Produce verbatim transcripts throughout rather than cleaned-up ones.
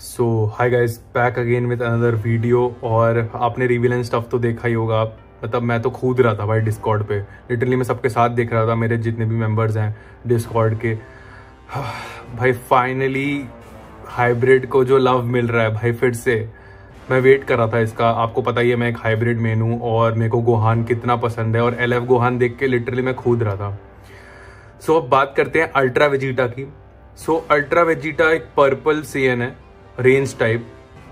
So hi guys, back again with another video. और आपने reveal and stuff तो देखा ही होगा। मतलब मैं तो कूद रहा था भाई डिस्कॉर्ड पे, लिटरली मैं सबके साथ देख रहा था, मेरे जितने भी मेंबर्स हैं डिस्कॉर्ड के। भाई फाइनली हाइब्रिड को जो लव मिल रहा है भाई, फिर से मैं वेट कर रहा था इसका। आपको पता ही है मैं एक हाइब्रिड मैन हूँ और मेरे को गोहान कितना पसंद है, और एल एफ गोहान देख के लिटरली मैं कूद रहा था। सो so, अब बात करते हैं अल्ट्रा वेजिटा की। सो अल्ट्रा वेजिटा एक पर्पल सीएन है, रेंज टाइप,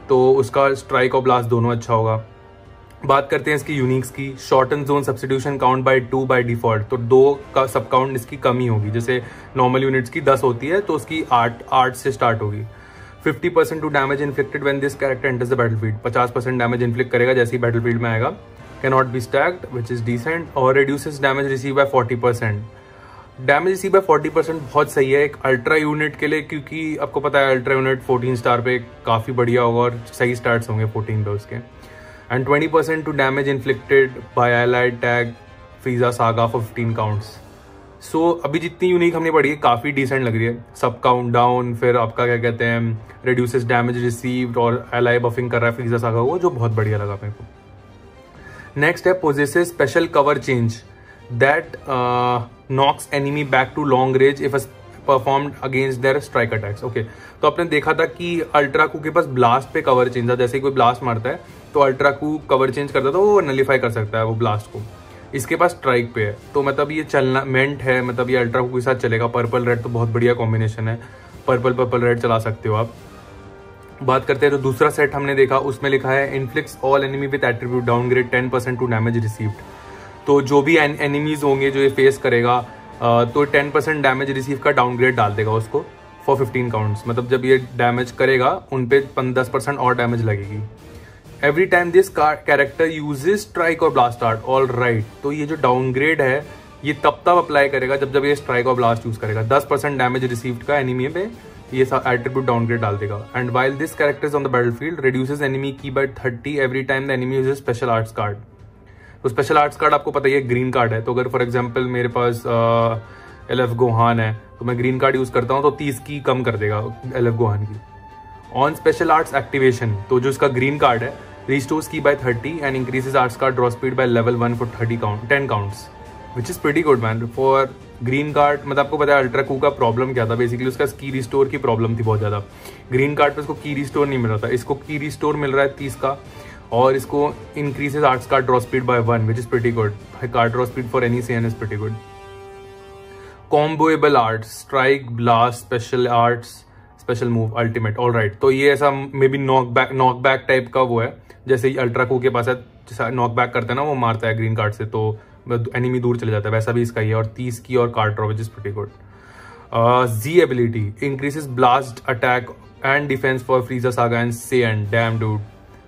तो उसका स्ट्राइक और ब्लास्ट दोनों अच्छा होगा। बात करते हैं इसकी यूनिक्स की। Shorten zone substitution count by two by default, तो दो का सब काउंट इसकी कमी होगी। जैसे नॉर्मल यूनिट्स की दस होती है तो उसकी आठ आठ से स्टार्ट होगी। Fifty percent to damage inflicted when this character enters the battle field, पचास परसेंट डैमेज इन्फ्लिक्ट करेगा जैसे ही बैटल फील्ड में आएगा। Can not be stacked which is decent, और reduces damage receive by forty percent damage इसी by forty percent. बहुत सही है एक अल्ट्रा यूनिट के लिए, क्योंकि आपको पता है अल्ट्रा यूनिट फोर्टीन स्टार पे काफ़ी बढ़िया होगा और सही स्टार्ट्स होंगे फोर्टीन पे उसके। And twenty percent to damage inflicted by allied tag Frieza Saga fifteen counts. So अभी जितनी यूनिक हमने पढ़ी है काफ़ी डिसेंट लग रही है। सब काउंट डाउन, फिर आपका क्या कहते हैं, रिड्यूसेस डैमेज रिसीव्ड, और एलाई बफिंग कर रहा है फ्रीजा सागा को, जो बहुत बढ़िया लगा मेरे को। नेक्स्ट है possesses special cover change that uh, knocks enemy back to long range if performed against their strike attacks. Okay okay. तो आपने देखा था कि अल्ट्रा कू के पास ब्लास्ट पे कवर चेंज था। जैसे कोई ब्लास्ट मारता है तो अल्ट्रा कू कवर चेंज करता है तो वो नलीफाई कर सकता है वो ब्लास्ट को। इसके पास स्ट्राइक पे है, तो मतलब ये चलना मेंट है, मतलब ये अल्ट्रा कू के साथ चलेगा। पर्पल रेड तो बहुत बढ़िया कॉम्बिनेशन है, पर्पल पर्पल रेड चला सकते हो आप। बात करते हैं तो दूसरा सेट हमने देखा, उसमें लिखा है inflicts all enemy with attribute downgrade ten percent to damage received. तो जो भी एन, एनिमीज होंगे जो ये फेस करेगा तो टेन परसेंट डैमेज रिसीव का डाउनग्रेड डाल देगा उसको फॉर फिफ्टीन काउंट्स। मतलब जब ये डैमेज करेगा उन पे दस परसेंट और डैमेज लगेगी। Every time this character uses strike और ब्लास्ट आर्ट, ऑल राइट। तो ये जो डाउनग्रेड है ये तब तब अप्लाई करेगा जब जब ये स्ट्राइक और ब्लास्ट यूज़ करेगा। दस परसेंट डैमेज रिसीव्ड का एनिमी पे ये एट्रीब्यूट डाउनग्रेड डाल देगा। And while this character is on the battle field reduces enemy ki by thirty every time the enemy uses special arts card. तो special arts card आपको पता ही है green card है, तो अगर फॉर एग्जांपल मेरे पास एल एफ गोहान है तो मैं ग्रीन कार्ड यूज़ करता हूँ तो तीस की कम कर देगा एल एफ गोहान की। ऑन स्पेशल आर्ट्स एक्टिवेशन, तो जो इसका ग्रीन कार्ड है restores ki by thirty and increases arts card draw speed by level one for thirty count ten counts which is pretty good man for green card. मतलब आपको पता है ultra कू का problem क्या था, बेसिकली उसका की रिस्टोर की प्रॉब्लम थी बहुत ज़्यादा। ग्रीन कार्ड पर उसको की रिस्टोर नहीं मिल रहा था, इसको की रिस्टोर मिल रहा है तीस का, और इसको increases arts card draw speed by one which is pretty good. Card draw speed for any CN is pretty good. Comboable arts strike blast special arts special move ultimate, all right. तो ये ऐसा may be knock back knock back type का वो है, जैसे ही ultra कू के पास है जैसा नॉक बैक करता है ना वो मारता है ग्रीन कार्ड से तो एनिमी दूर चले जाता है, वैसा भी इसका ही है। और तीस की और card draw which is pretty good. Z ability increases blast attack and defence for Frieza saga and CN. Damn dude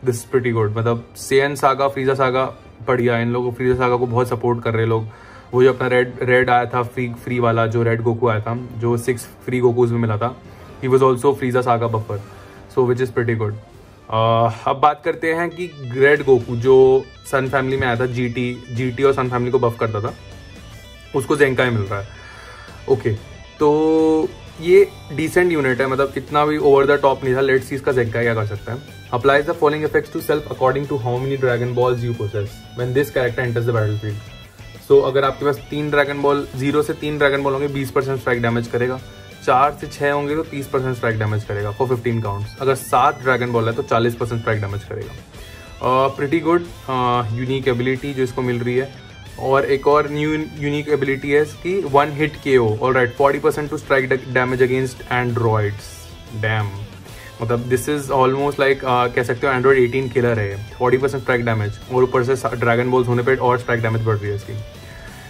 this pretty good. मतलब सेन सागा फ्रीजा सागा बढ़िया, इन लोगों फ्रीजा सागा को बहुत सपोर्ट कर रहे लोग। वो जो अपना रेड रेड आया था फ्री फ्री वाला, जो रेड गोकू आया था, जो सिक्स फ्री गोकूज में मिला था, he was also Frieza saga buffer, so which is pretty good. अब बात करते हैं कि रेड गोकू जो सन फैमिली में आया था, जीटी जीटी और सन फैमिली को बफ करता था, उसको जेंकाई मिल रहा है। ओके okay, तो ये डिसेंट यूनिट है, मतलब इतना भी ओवर द टॉप नहीं था। लेट्स सी इसका जेंकाई क्या कर सकता है। applies the following effects to self according to how many dragon balls you possess when this character enters the battlefield. So अगर आपके पास तीन ड्रैगन बॉल, जीरो से तीन ड्रैगन बॉल होंगे बीस परसेंट स्ट्राइक डैमेज करेगा, चार से छः होंगे तो तीस परसेंट स्ट्राइक डैमेज करेगा फॉर फिफ्टीन काउंट्स। अगर सात ड्रैगन बॉल है तो चालीस परसेंट स्ट्राइक डैमेज करेगा। प्रिटी गुड यूनिक एबिलिटी जो इसको मिल रही है। और एक और न्यू यूनिक एबिलिटी है इसकी, one hit K O, all right. Forty percent to strike damage against androids. Damn, मतलब दिस इज ऑलमोस्ट लाइक कह सकते हो एंड्रॉइड एटीन किलर है। फोर्टी परसेंट स्ट्राइक डैमेज और ऊपर से ड्रैगन बॉल्स होने पर और स्ट्राइक डैमेज बढ़ रही है इसकी।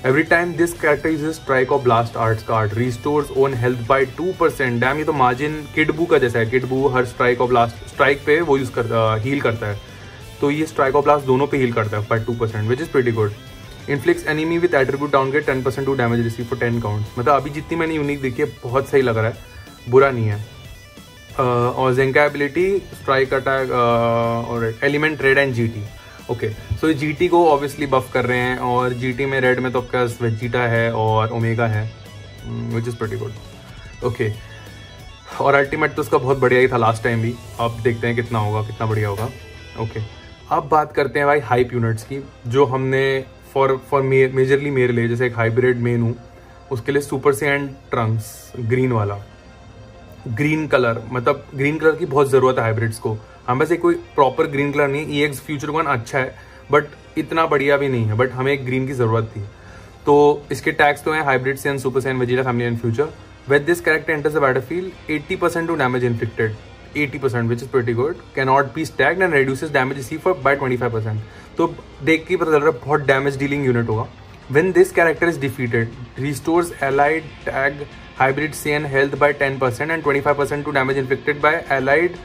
Every time this character uses strike और blast arts card restores own health by two percent. Damn, ये तो मार्जिन किडबू का जैसा है। किडबू हर स्ट्राइक और ब्लास्ट स्ट्राइक पे वो यूज कर हील करता है, तो ये स्ट्राइक और ब्लास्ट दोनों पे हील करता है by two percent, which is pretty good. Inflicts enemy with attribute downgrade ten percent to damage receive for ten counts. मतलब अभी जितनी मैंने यूनिक देखी है बहुत सही लग रहा है, बुरा नहीं है। Uh, और जेंका एबिलिटी स्ट्राइक अटैक और element red and GT. Okay, so GT को ऑब्वियसली बफ कर रहे हैं, और जीटी में रेड में तो आपका वेजिटा है और ओमेगा है, which is pretty good. Okay, और अल्टीमेट तो उसका बहुत बढ़िया ही था लास्ट टाइम भी। अब देखते हैं कितना होगा, कितना बढ़िया होगा। ओके, अब बात करते हैं भाई हाइप यूनिट्स की, जो हमने फॉर फॉर मेजरली मेरे लिए, जैसे एक हाइब्रिड मेन हूँ उसके लिए सुपर सैयन ट्रंक्स ग्रीन वाला, ग्रीन कलर, मतलब ग्रीन कलर की बहुत ज़रूरत है हाइब्रिड्स को। हम वैसे कोई प्रॉपर ग्रीन कलर नहीं, ई एक्स फ्यूचर वन अच्छा है बट इतना बढ़िया भी नहीं है, बट हमें एक ग्रीन की ज़रूरत थी। तो इसके टैक्स तो हैं hybrid Saiyan, super Saiyan Vegeta family and future. With this character enters the battlefield, eighty percent to damage inflicted, eighty percent which is pretty good, cannot be stacked and reduces damage received for by twenty-five percent. तो देख के पता चल रहा है बहुत damage dealing unit होगा। When this character is defeated, restores allied tag hybrid Saiyan health by ten percent and twenty-five percent to damage inflicted by allied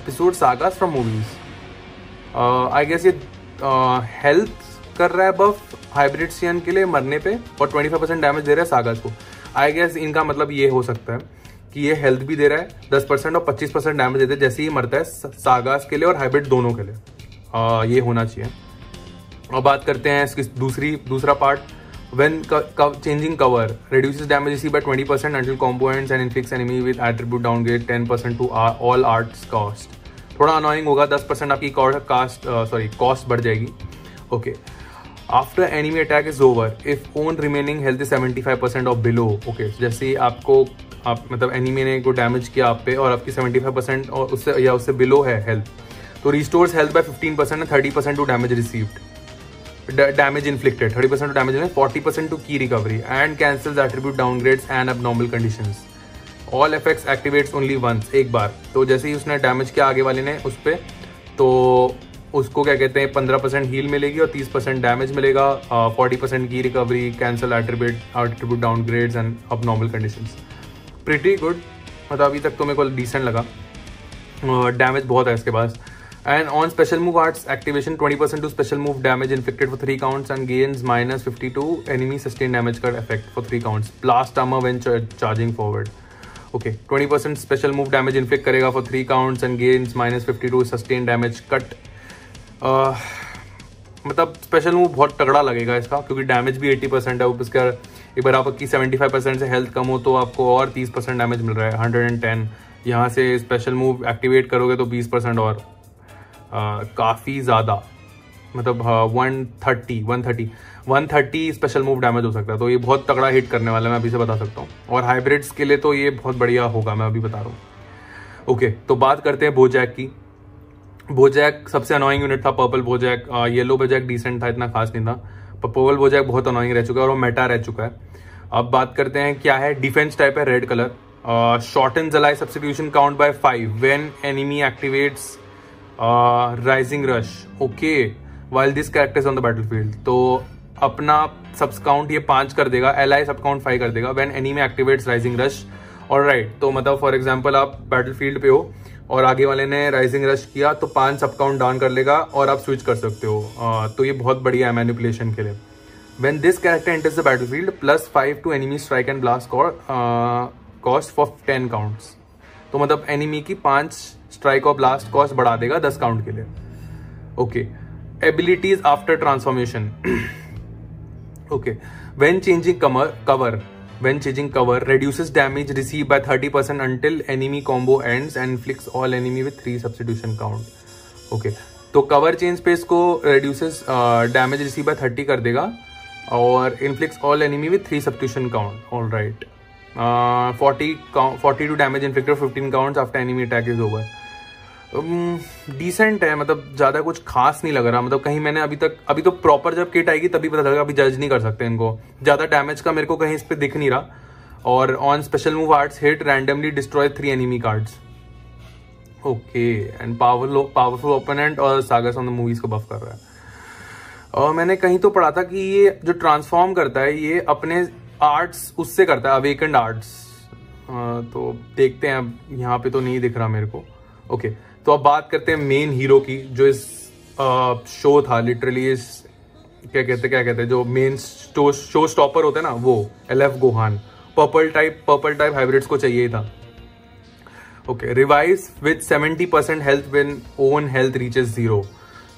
episode sagas from movies. Uh, I guess ये health कर रहा है बफ hybrid सियन के लिए मरने पे, और पच्चीस परसेंट डैमेज दे रहा है सागास को। आई गेस इनका मतलब ये हो सकता है कि ये हेल्थ भी दे रहा है दस परसेंट और पच्चीस परसेंट डैमेज देते हैं जैसे ही मरता है, सागास के लिए और हाइब्रिड दोनों के लिए। आ, ये होना चाहिए। और बात करते हैं इसकी दूसरी दूसरा part, when changing cover reduces damage received by twenty percent until combo ends and inflicts enemy with attribute downgrade ten percent to all arts cost. थोड़ा अनोइंग होगा, दस परसेंट आपकी कास्ट सॉरी कॉस्ट बढ़ जाएगी। Okay, after enemy attack is over if own remaining health is seventy five percent और below. Okay, जैसे आपको आप मतलब एनिमी ने को डैमेज किया आप पे और आपकी सेवेंटी फाइव परसेंट और उससे या उससे बिलो है हेल्थ, तो restores health by fifteen percent and thirty percent to damage received damage inflicted, thirty percent to damage, forty percent to ki recovery and cancels attribute downgrades and abnormal conditions. All effects activates only once, एक बार। तो जैसे ही उसने damage किया आगे वाले ने उस पर, तो उसको क्या कहते हैं पंद्रह परसेंट हील मिलेगी और तीस परसेंट डैमेज मिलेगा, चालीस परसेंट की recovery, cancel attribute attribute downgrades and abnormal conditions. Pretty good, मतलब अभी तक तो मेरे को डिसेंट लगा। डैमेज uh, बहुत है इसके पास। And on special move arts activation twenty percent to special move damage infected for three counts and gains minus fifty to enemy sustain damage का effect for three counts. Blast armour when charging forward. Okay, twenty percent special move damage infect करेगा for three counts and gains minus fifty to sustain damage cut. Uh, मतलब special move बहुत तगड़ा लगेगा इसका, क्योंकि damage भी अस्सी percent है उसका। एक बार आपकी पचहत्तर परसेंट से हेल्थ कम हो तो आपको और तीस परसेंट डैमेज मिल रहा है, एक सौ दस। यहाँ से स्पेशल मूव एक्टिवेट करोगे तो बीस परसेंट और, uh, काफ़ी ज़्यादा, मतलब uh, एक सौ तीस एक सौ तीस एक सौ तीस स्पेशल मूव डैमेज हो सकता है। तो ये बहुत तगड़ा हिट करने वाला है, मैं अभी से बता सकता हूँ। और हाइब्रिड्स के लिए तो ये बहुत बढ़िया होगा, मैं अभी बता रहा हूँ। ओके, तो बात करते हैं बोजैक की। बोजैक सबसे अनोइंग यूनिट था, purple Bojack. Yellow Bojack decent था, इतना खास नहीं था, पर पर्पल बोजैक बहुत अनोइंग रह चुका है और वो मेटा रह चुका है। अब बात करते हैं क्या है, डिफेंस टाइप है, रेड कलर। शॉर्ट एंड जलाई substitution count by five when enemy activates rising rush. Okay, while this characters on the battlefield. तो अपना सब्स काउंट ये पाँच कर देगा, एलाई सब काउंट फाइव कर देगा when enemy activates rising rush. Alright, तो मतलब फॉर एग्जाम्पल आप बैटलफील्ड पे हो और आगे वाले ने राइजिंग रश किया तो पांच सब काउंट डाउन कर लेगा और आप स्विच कर सकते हो। आ, तो ये बहुत बढ़िया है मैनिपुलेशन के लिए। When this character enters the battlefield plus five to enemy strike and blast cost for ten counts. तो मतलब एनिमी की पांच स्ट्राइक और ब्लास्ट कॉस्ट बढ़ा देगा दस काउंट के लिए। Okay, abilities after transformation. Okay, when changing cover When changing cover, reduces damage received by thirty percent until enemy combo ends and inflicts all enemy with three substitution count. Okay, तो cover change space को reduces uh, damage received by thirty कर देगा और inflicts all enemy with three substitution count. All right, uh, forty-two damage inflicted fifteen counts after enemy attack is over. Decent um, है, मतलब ज़्यादा कुछ खास नहीं लग रहा। मतलब कहीं मैंने अभी तक अभी तो प्रॉपर जब किट आएगी तभी पता चलेगा, अभी जज नहीं कर सकते इनको। ज़्यादा डैमेज का मेरे को कहीं इस पर दिख नहीं रहा। और on special move arts hit randomly destroy three enemy cards. Okay, and power powerful opponent और सागस ऑन द मूवीज को बफ कर रहा है। और मैंने कहीं तो पढ़ा था कि ये जो ट्रांसफॉर्म करता है ये अपने आर्ट्स उससे करता है, अवेकेंड आर्ट्स। तो देखते हैं, अब यहाँ पे तो नहीं दिख रहा मेरे को। ओके, तो अब बात करते हैं मेन हीरो की, जो इस आ, शो था लिटरली। इस क्या कहते क्या कहते हैं जो मेन शो शो स्टॉपर होता है ना, वो L F Gohan. Purple type purple type hybrids को चाहिए था। Okay, revive with seventy percent health when own health reaches zero.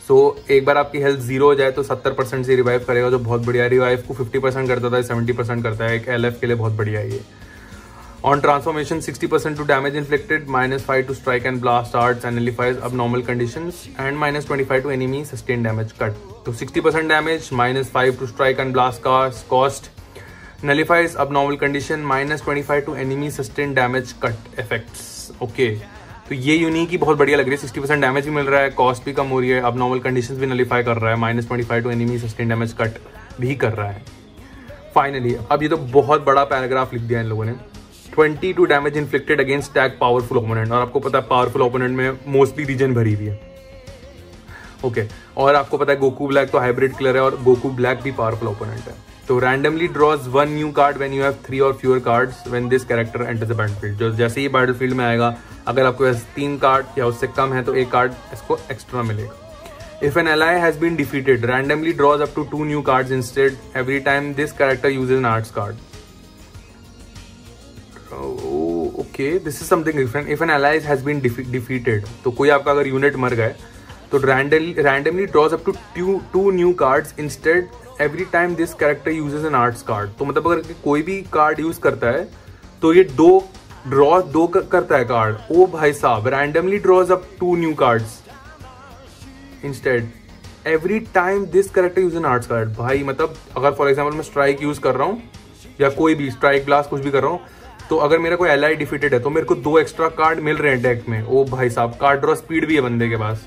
So एक बार आपकी हेल्थ जीरो हो जाए तो सत्तर परसेंट से रिवाइव करेगा, जो बहुत बढ़िया। रिवाइव को फिफ्टी परसेंट करता था, सेवेंटी परसेंट करता है। एक एल एफ के लिए बहुत बढ़िया है ये। On transformation, sixty percent to damage inflicted, minus five to strike and blast arts and nullifies abnormal conditions, and minus twenty-five to enemy sustained damage cut. So sixty percent damage, minus five to strike and blast cost, nullifies abnormal condition, minus twenty-five to enemy sustained damage cut effects. Okay. तो ये unique ही बहुत बढ़िया लग रही है, sixty percent damage भी मिल रहा है, कॉस्ट भी कम हो रही है, अब नॉर्मल कंडीशंस भी नलीफाई कर रहा है, minus twenty five to enemy sustain damage cut भी कर रहा है। फाइनली अब ये तो बहुत बड़ा पैराग्राफ लिख दिया इन लोगों ने, twenty to damage inflicted against tag powerful opponent, और आपको पता है पावरफुल ओपोनेंट में मोस्टली रीजन भरी हुई है। Okay okay. और आपको पता है गोकू ब्लैक तो हाइब्रिड क्लर है और गोकू ब्लैक भी पावरफुल ओपोनेंट है। तो randomly draws one new card when you have three और fewer cards when this character enters the battlefield. जो जैसे ही बैटलफील्ड में आएगा, अगर आपके पास तीन कार्ड या उससे कम है तो एक कार्ड इसको एक्स्ट्रा मिलेगा। If an ally has been defeated, randomly draws up to two new cards instead every time this character uses an arts card. Okay, this is something different. If an ally has been defeated, तो कोई आपका अगर unit मर गए तो randomly draws up to two new cards instead every time this character uses an arts card. तो मतलब अगर कोई भी कार्ड यूज करता है तो ये दो ड्रॉ दो करता है कार्ड। ओ भाई साहब, randomly draws up to new cards instead every time this character use an arts card. भाई मतलब अगर फॉर एग्जाम्पल मैं स्ट्राइक यूज कर रहा हूँ या कोई भी स्ट्राइक ब्लास्ट कुछ भी कर रहा हूँ, तो अगर मेरा कोई एलाई डिफीटेड है तो मेरे को दो एक्स्ट्रा कार्ड मिल रहे हैं डेक में। ओ भाई साहब, कार्ड ड्रॉ स्पीड भी है बंदे के पास।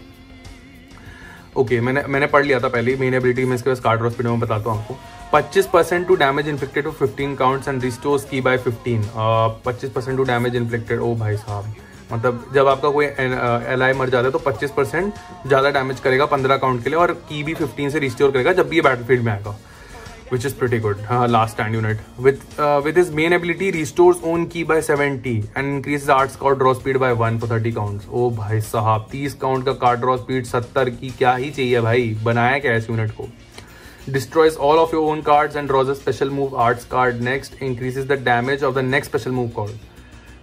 ओके okay, मैंने मैंने पढ़ लिया था पहले मेन एबिलिटी में, इसके पास कार्ड ड्रॉ स्पीड में बताता हूँ आपको। twenty-five percent to damage inflicted to fifteen counts and restores ki by fifteen। twenty-five percent to damage inflicted, ओ भाई साहब मतलब जब आपका कोई एल आई मर जाता है तो twenty-five percent ज़्यादा डैमेज करेगा पंद्रह काउंट के लिए, और की भी fifteen से रिस्टोर करेगा जब भी ये बैटल फील्ड में आएगा, which is pretty good. Last stand unit with with his main ability restores own ki by seventy and increase arts card draw speed by one for thirty counts. ओ भाई साहब, तीस काउंट का card draw speed सत्तर की क्या ही चाहिए भाई, बनाया क्या है इस यूनिट को। Destroys all of your own cards and draws a special move arts card next, increases the damage of the next special move card.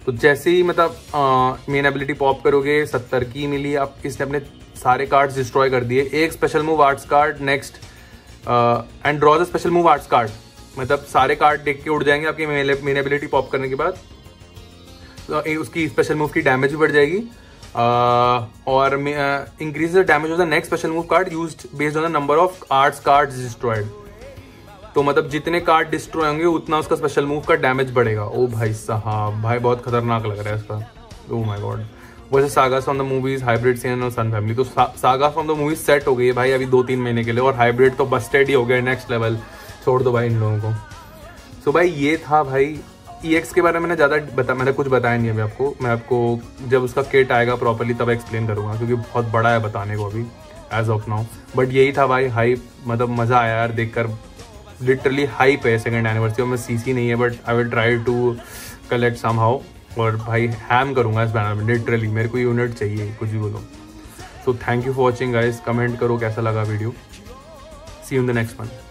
तो जैसे ही मतलब मेन एबिलिटी पॉप करोगे, सत्तर की मिली, अब इसने अपने सारे कार्ड्स डिस्ट्रॉय कर दिए, एक special move arts card next and draws a special move arts card. मतलब सारे कार्ड देख के उड़ जाएंगे आपके मेन एबिलिटी पॉप करने के बाद, तो उसकी स्पेशल मूव की डैमेज भी बढ़ जाएगी और increase the damage of the next special move card used based on the number of arts cards destroyed. तो मतलब जितने कार्ड डिस्ट्रॉय होंगे उतना उसका स्पेशल मूव का डैमेज बढ़ेगा। ओ भाई साहब, भाई बहुत खतरनाक लग रहा है इसका। Oh my God. वैसे sagas from the movies hybrid Saiyan और सन फैमिली, तो sagas from the movies set हो गई है भाई अभी दो तीन महीने के लिए, और हाइब्रिड तो बस्टेड ही हो गया, नेक्स्ट लेवल, छोड़ दो भाई इन लोगों को। सो so भाई ये था भाई ई एक्स के बारे में, मैंने ज़्यादा बता मैंने कुछ बताया नहीं है अभी आपको। मैं आपको जब उसका किट आएगा प्रॉपर्ली तब एक्सप्लेन करूँगा, क्योंकि बहुत बड़ा है बताने को अभी एज ऑफ नाउ। बट यही था भाई हाइप, मतलब मज़ा आया यार देखकर, लिटरली हाइप है सेकंड एनिवर्सरी और मैं सीसी नहीं है, but I will try to collect some how, और भाई हैम करूँगा इस बैनर में लिटरली, मेरे को यूनिट चाहिए कुछ भी बोलो। So thank you for watching guys, comment करो कैसा लगा video. See you in the next one.